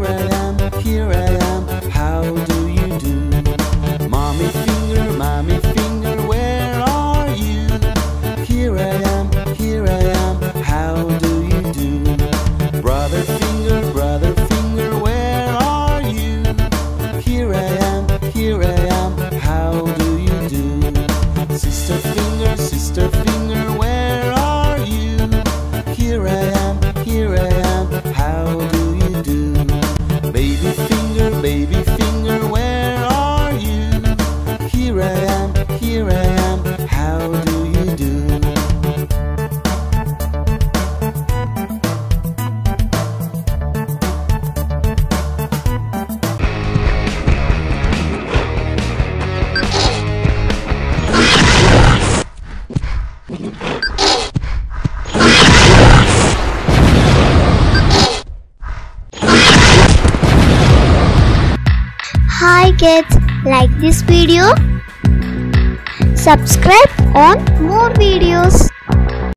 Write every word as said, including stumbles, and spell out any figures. Here I am, here I am, how do you do? Mommy finger, mommy finger, where are you? Here I am, here I am, how do you do? Brother finger, brother finger, where are you? Here I am, here I am, how do you do? Sister finger, sister finger, where are you? Here I am, here I am, how do you do? Baby finger, baby finger, where are you? Here I am, here I am, how do you do? Kids, like this video, subscribe on more videos.